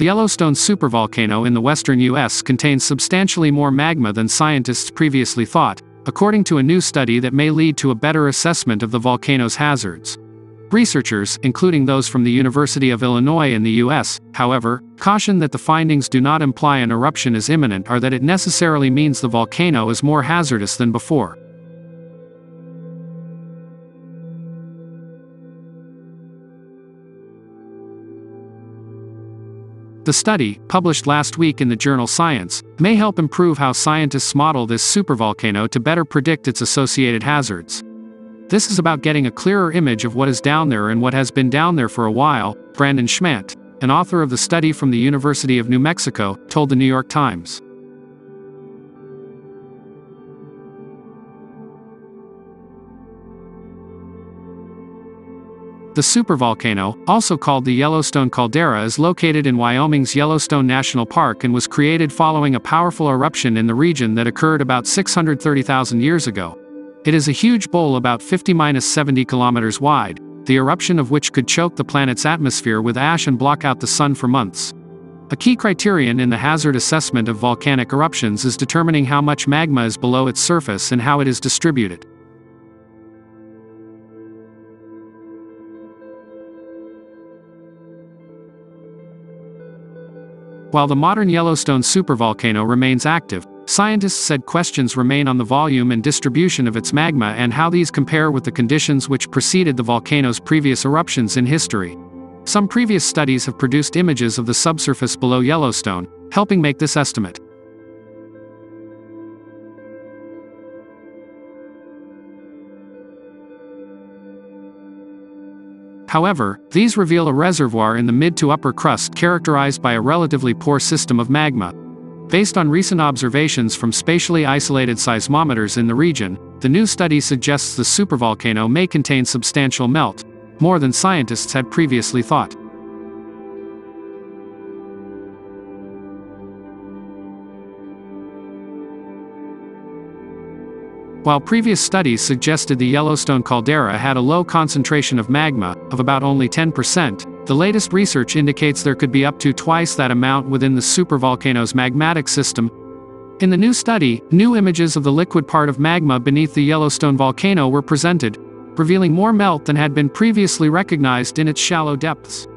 The Yellowstone supervolcano in the western U.S. contains substantially more magma than scientists previously thought, according to a new study that may lead to a better assessment of the volcano's hazards. Researchers, including those from the University of Illinois in the U.S., however, caution that the findings do not imply an eruption is imminent or that it necessarily means the volcano is more hazardous than before. The study, published last week in the journal Science, may help improve how scientists model this supervolcano to better predict its associated hazards. This is about getting a clearer image of what is down there and what has been down there for a while, Brandon Schmandt, an author of the study from the University of New Mexico, told The New York Times. The supervolcano, also called the Yellowstone caldera, is located in Wyoming's Yellowstone National Park and was created following a powerful eruption in the region that occurred about 630,000 years ago. It is a huge bowl about 50-70 kilometers wide, the eruption of which could choke the planet's atmosphere with ash and block out the sun for months. A key criterion in the hazard assessment of volcanic eruptions is determining how much magma is below its surface and how it is distributed. While the modern Yellowstone supervolcano remains active, scientists said questions remain on the volume and distribution of its magma and how these compare with the conditions which preceded the volcano's previous eruptions in history. Some previous studies have produced images of the subsurface below Yellowstone, helping make this estimate. However, these reveal a reservoir in the mid to upper crust characterized by a relatively poor system of magma. Based on recent observations from spatially isolated seismometers in the region, the new study suggests the supervolcano may contain substantial melt, more than scientists had previously thought. While previous studies suggested the Yellowstone caldera had a low concentration of magma, of about only 10%, the latest research indicates there could be up to twice that amount within the supervolcano's magmatic system. In the new study, new images of the liquid part of magma beneath the Yellowstone volcano were presented, revealing more melt than had been previously recognized in its shallow depths.